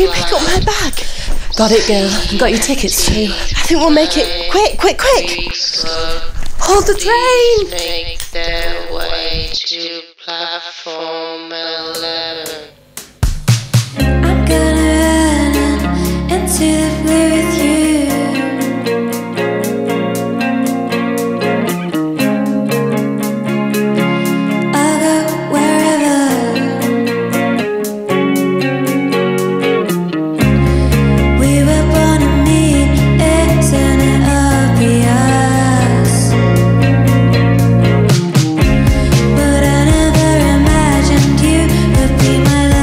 you pick up my bag? Got it, girl. I've got your tickets too. I think we'll make it. Quick, quick, quick! Hold the train! Make their way to platform 11. I'm gonna into the blue with you. My life.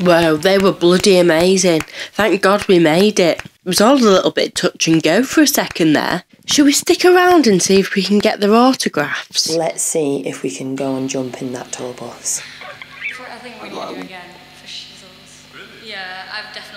Wow, they were bloody amazing. Thank God we made it. It was all a little bit touch and go for a second there. Shall we stick around and see if we can get their autographs? Let's see if we can go and jump in that tour bus. I think we need to do again for shizzles. Really? Yeah, I've definitely